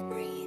memory.